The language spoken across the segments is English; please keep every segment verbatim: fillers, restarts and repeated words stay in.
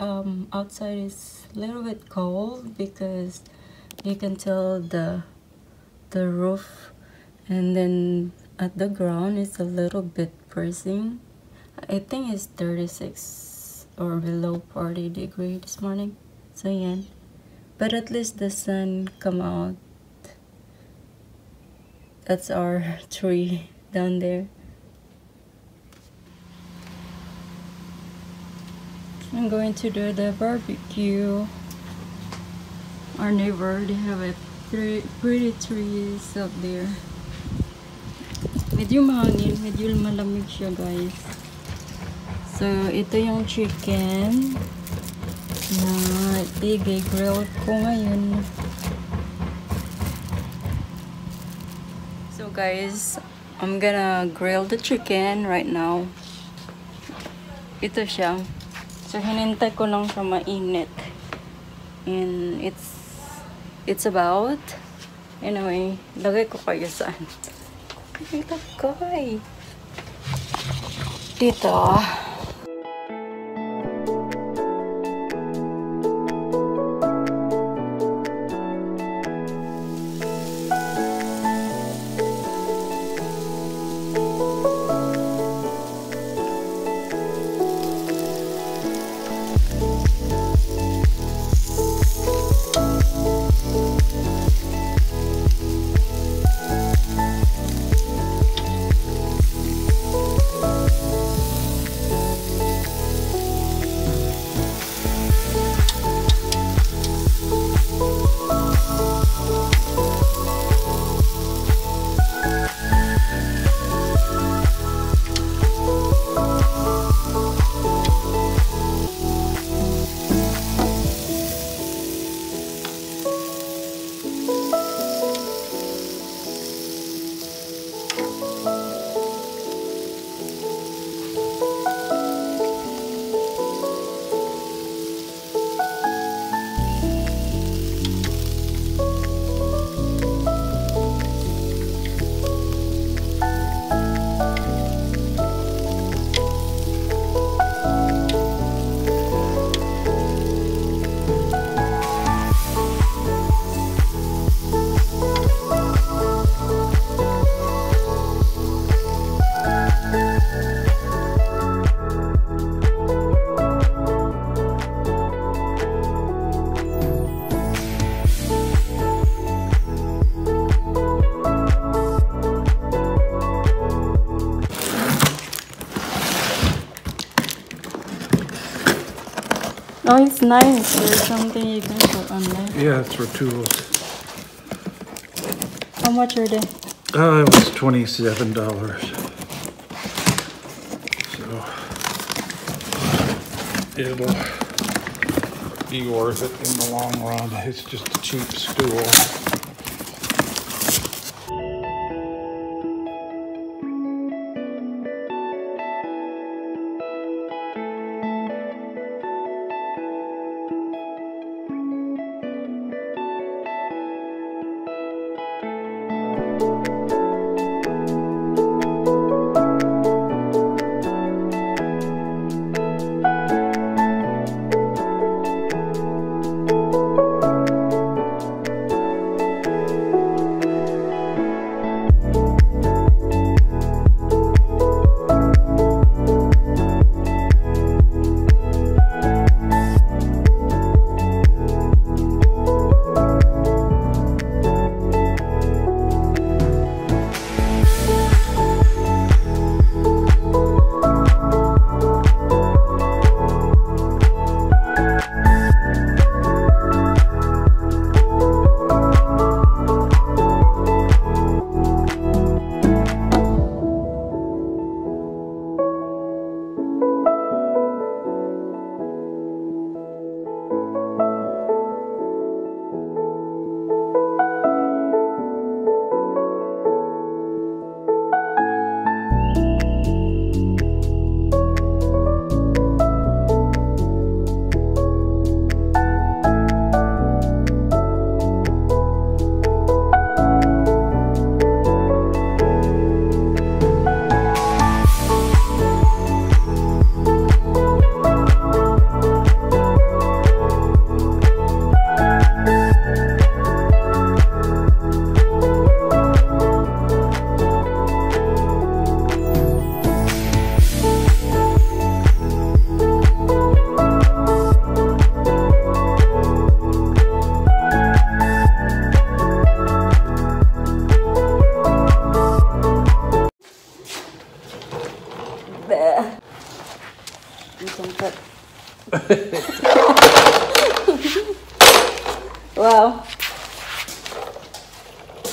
um, outside is a little bit cold because you can tell the the roof, and then at the ground it's a little bit freezing. I think it's thirty-six or below forty degree this morning. So yeah, but at least the sun come out. That's our tree down there. I'm going to do the barbecue. Our neighbor, they have a pretty, pretty trees up there. Medyo mahangin, medyo malamig siya guys. So ito yung chicken na i-grill ko ngayon. So guys, I'm gonna grill the chicken right now. Ito siya. So hinintay ko lang siya mainit, and it's it's about, anyway, lagay ko kayo saan. Lagay dito. Oh, it's nice. There's something you can put on there. Yeah, it's for tools. How much are they? Oh, it was twenty-seven dollars. So it'll be worth it in the long run. It's just a cheap stool.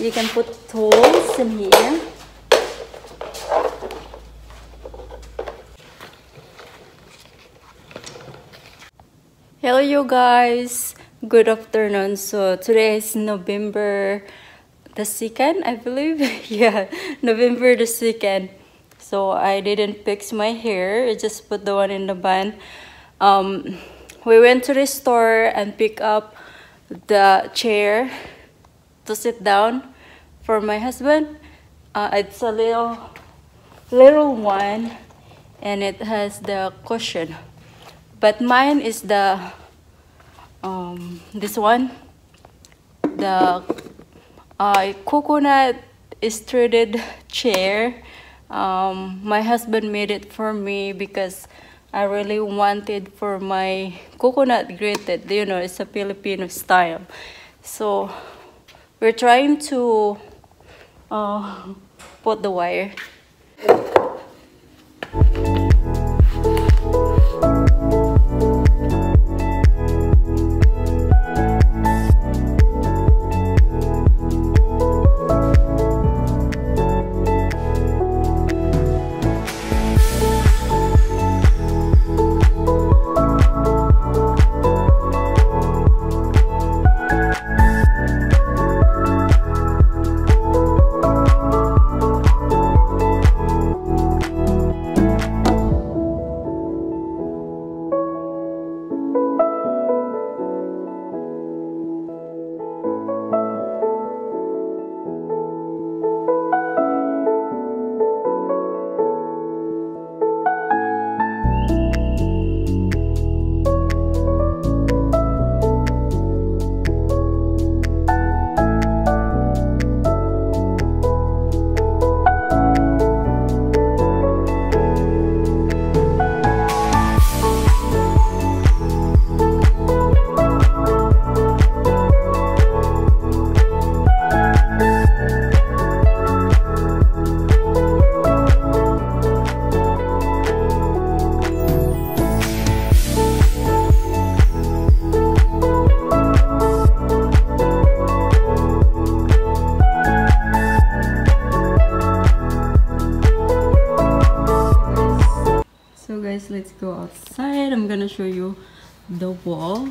You can put holes in here. Hello you guys, good afternoon. So today is November the second, I believe. Yeah, November the second. So I didn't fix my hair, I just put the one in the bun. Um, we went to the store and pick up the chair to sit down for my husband. Uh, it's a little, little one, and it has the cushion. But mine is the, um, this one, the uh, coconut extruded chair. Um, my husband made it for me because I really wanted for my coconut grated, you know, it's a Filipino style. So we're trying to uh, put the wire. Let's go outside. I'm gonna show you the wall.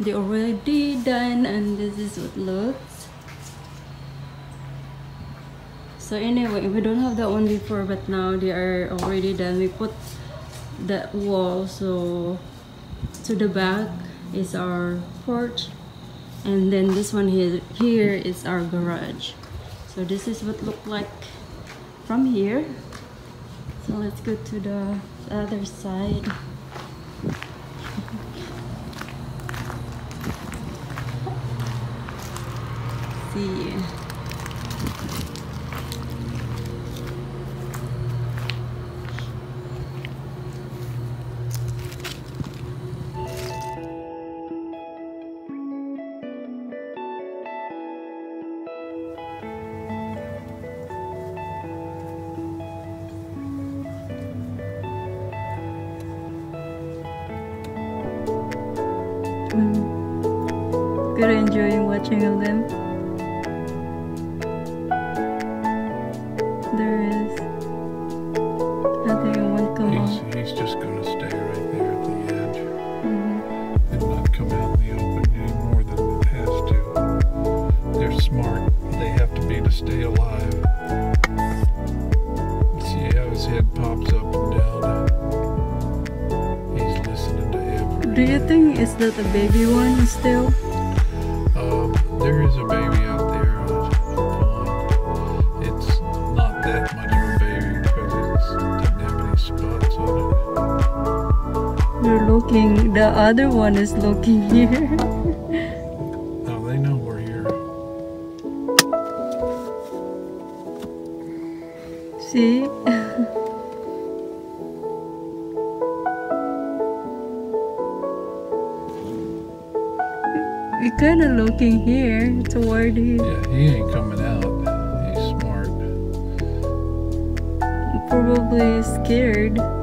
They already done, and this is what looks. So anyway, we don't have that one before, but now they are already done. We put that wall, so to the back is our porch, and then this one here here is our garage. So this is what look like from here. So let's go to the other side. See. Good enjoying watching of them. There is nothing I want to come on. He's just gonna stay right there at the edge. Mm-hmm. And not come out in the open any more than it has to. They're smart. They have to be to stay alive. See how his head pops up and down. He's listening to everything. Do you think is that a baby one still? There is a baby out there on the pond. It's not that much of a baby because it doesn't have any spots on it. They're looking, the other one is looking here. No, they know we're here. See? You're kind of looking here toward you. Yeah, he ain't coming out. He's smart. Probably scared.